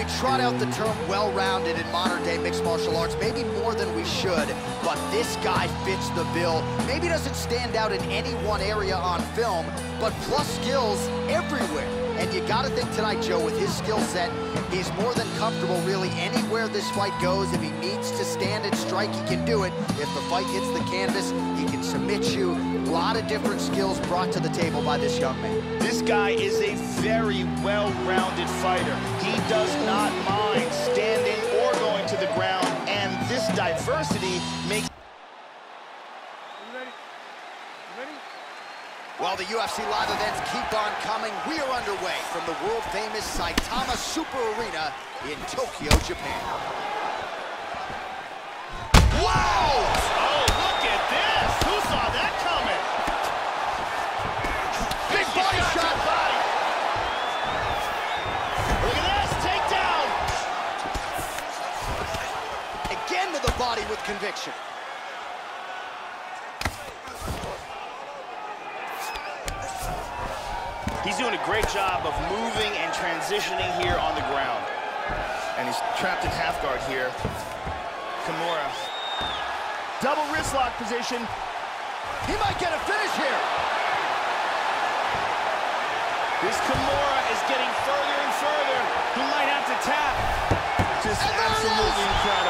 we trot out the term well-rounded in modern-day mixed martial arts, maybe more than we should, but this guy fits the bill. Maybe doesn't stand out in any one area on film, but plus skills everywhere. And you gotta think tonight, Joe, with his skill set, he's more than comfortable really anywhere this fight goes. If he needs to stand and strike, he can do it. If the fight hits the canvas, he can submit you. A lot of different skills brought to the table by this young man. This guy is a very well-rounded fighter. He does not mind standing or going to the ground, and this diversity makes... Well, the UFC live events keep on coming. We are underway from the world-famous Saitama Super Arena in Tokyo, Japan. Wow! Oh, look at this! Who saw that coming? Big body shot! Body. Look at this, takedown! Again to the body with conviction. He's doing a great job of moving and transitioning here on the ground. And he's trapped in half guard here. Kimura. Double wrist lock position. He might get a finish here. This Kimura is getting further and further. He might have to tap. Just absolutely incredible.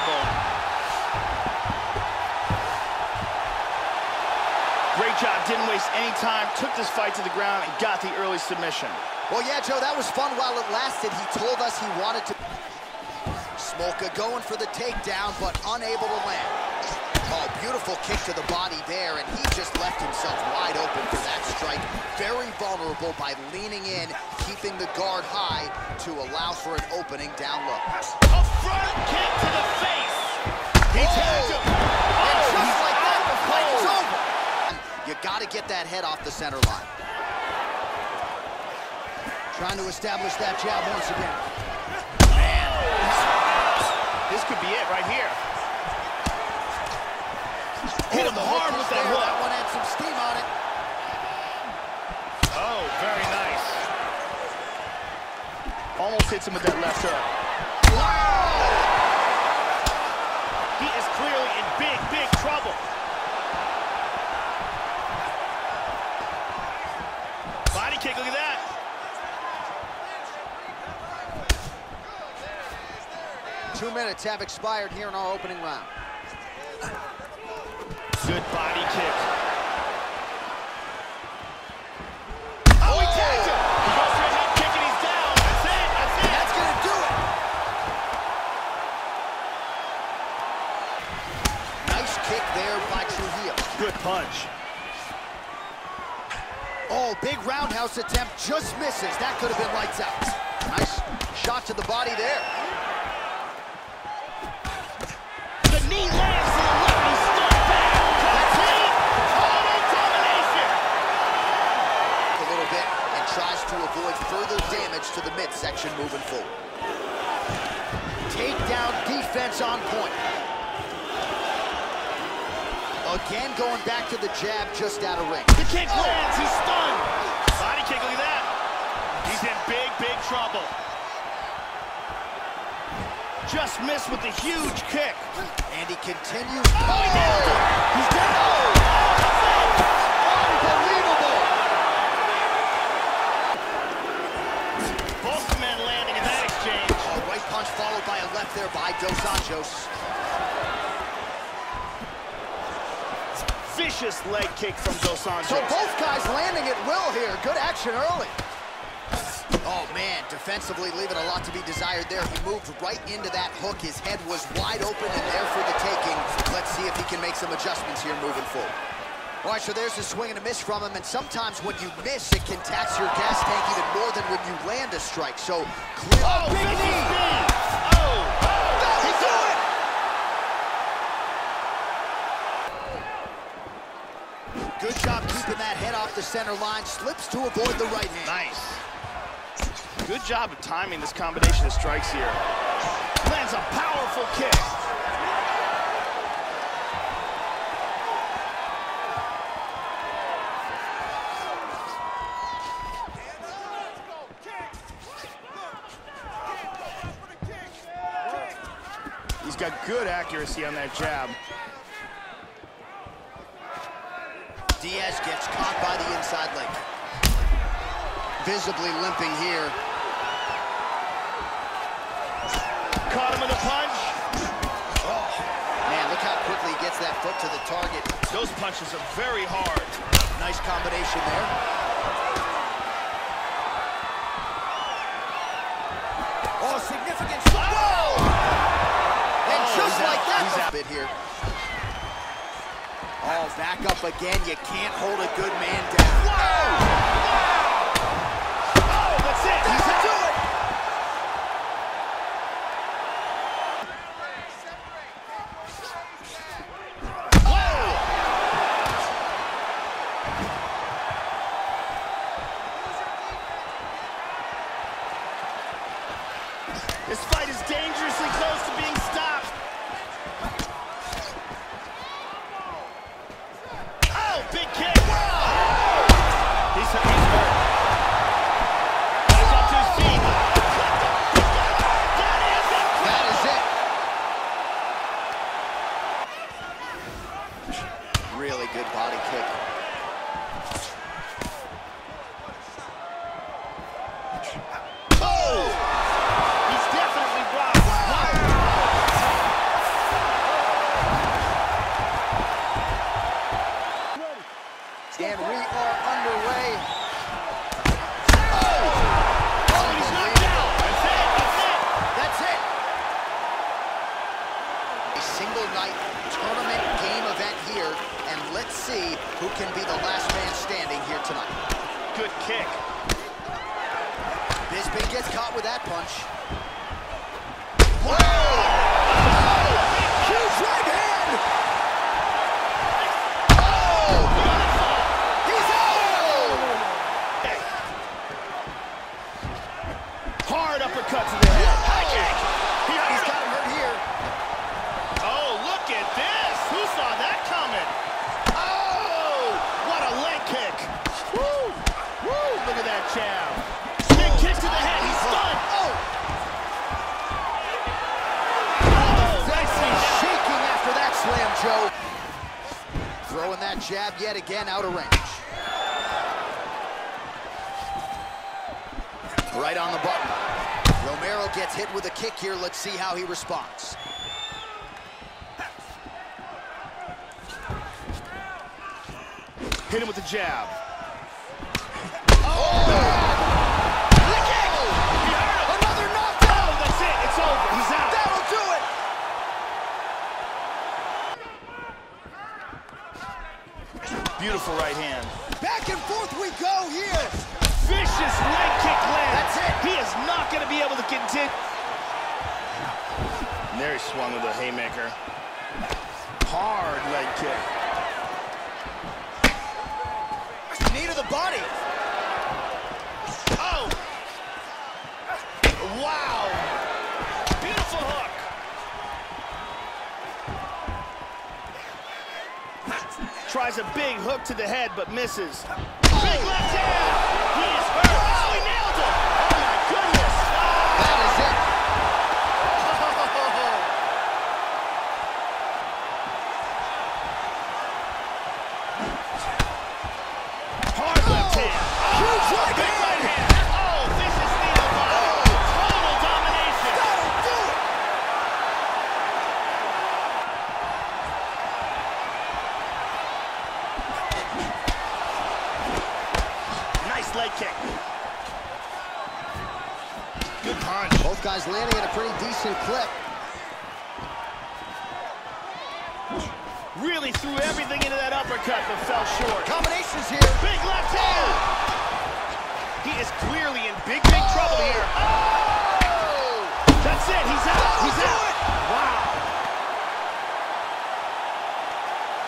Great job, didn't waste any time, took this fight to the ground and got the early submission. Well, yeah, Joe, that was fun while it lasted. He told us he wanted to... Smolka going for the takedown, but unable to land. Oh, beautiful kick to the body there, and he just left himself wide open for that strike. Very vulnerable by leaning in, keeping the guard high to allow for an opening down low. A front kick to the face! He tagged him! And just like that, the fight is over! You gotta get that head off the center line. Trying to establish that jab once again. Man, this could be it right here. Hit him hard with that hook. That one had some steam on it. Oh, very nice. Almost hits him with that left hook. Wow! He is clearly in big, big trouble. Kick, look at that. There. 2 minutes have expired here in our opening round. Good body kick. Oh, he tagged him! He goes for a head kick and he's down. That's it, that's it. That's gonna do it. Nice kick there by Trujillo. Good punch. Oh, big roundhouse attempt, just misses. That could have been lights out. Nice shot to the body there. The knee lands to the left, he stepped back. Complete total domination. A little bit and tries to avoid further damage to the midsection moving forward. Takedown defense on point. Again, going back to the jab, just out of range. The kick lands, he's stunned. Body kick, look at that. He's in big, big trouble. Just missed with the huge kick. And he continues. Oh, he nailed him. He's down. Oh, that's it. Unbelievable. Both the men landing in that exchange. A right punch followed by a left there by Dos Anjos. Vicious leg kick from Dos Santos. So both guys landing at will here. Good action early. Oh, man, defensively leaving a lot to be desired there. He moved right into that hook. His head was wide open and there for the taking. Let's see if he can make some adjustments here moving forward. All right, so there's a swing and a miss from him, and sometimes when you miss, it can tax your gas tank even more than when you land a strike. So clear. Oh, big knee! Good job keeping that head off the center line. Slips to avoid the right hand. Nice. Good job of timing this combination of strikes here. Lands a powerful kick. got good accuracy on that jab. Diaz gets caught by the inside leg. Visibly limping here. Caught him in a punch. Oh, man, look how quickly he gets that foot to the target. Those punches are very hard. Nice combination there. Significant. Whoa! And oh, just like that, he's out. Here. Oh, back up again. You can't hold a good man down. Whoa! Wow! Oh, that's it. He's out. Do it. This fight is dangerously close to being stopped. Oh, big kick. Whoa! He's hurt. He's up to his feet. That is it. Really good body kick. Who can be the last man standing here tonight? Good kick. Bisping gets caught with that punch. Whoa! Oh! Oh! Huge right hand! Oh! He's out! Hard uppercut to the head. High kick! He's got him hurt here. Oh, look at this! Who saw that coming? Look at that jab. Big kick to the head. He's stunned. Oh! Nicely shaking after that slam, Joe. Throwing that jab yet again out of range. Right on the button. Romero gets hit with a kick here. Let's see how he responds. Hit him with the jab. Beautiful right hand. Back and forth we go here. Vicious leg kick lands. That's it. He is not going to be able to continue. And there he swung with a haymaker. Hard leg kick. Knee to the body. Oh. Wow. Beautiful hook. Tries a big hook to the head, but misses. Oh. Big left hand! He is hurt! Oh, he nailed him! Oh, my goodness! Oh. That is it! Oh. Hard left hand! Oh. Huge right big hand. Right hand! Oh, vicious knee to the body! Oh. Total domination! That'll do it! Leg kick. Good punch. Both guys landing at a pretty decent clip. Really threw everything into that uppercut, but fell short. Combinations here. Big left hand. Oh. He is clearly in big trouble here. Oh. That's it. He's out. He's out.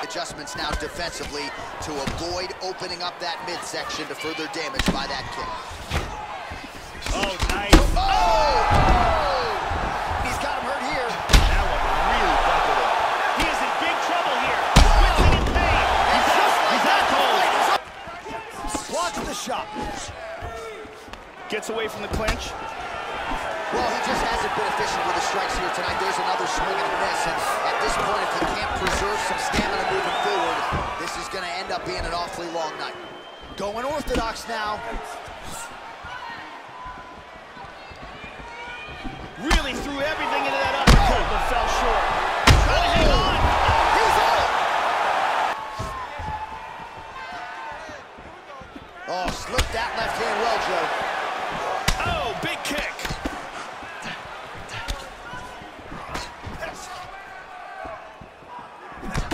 Adjustments now defensively to avoid opening up that midsection to further damage by that kick. Oh, nice. Oh! He's got him hurt here. That one really buckled up. He is in big trouble here. Whipping in pain. He's out cold. Watch the shot. Gets away from the clinch. Well, he just hasn't been efficient with his strikes here tonight. There's another swing and a miss, and at this point, if he can't preserve some stamina moving forward, this is gonna end up being an awfully long night. Going orthodox now. Really threw everything into that uppercut, but fell short. Trying to hang on. He's out. Oh, slipped that left hand well, Joe. Oh, big kick.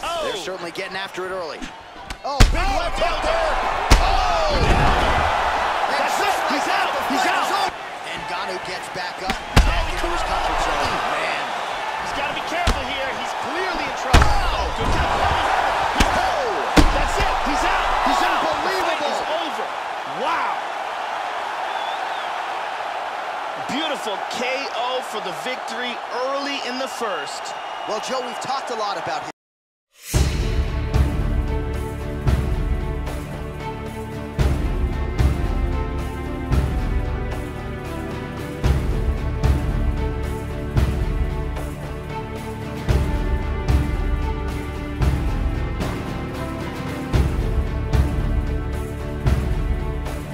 Oh. They're certainly getting after it early. Oh, big left out there. Oh. That's it. He's out. He's out. And Ganu gets back up. Man. He's got to be careful here. He's clearly in trouble. Oh, good job. Oh, that's it. He's out. He's out. Unbelievable. It's over. Wow. Beautiful KO for the victory early in the first. Well, Joe, we've talked a lot about him.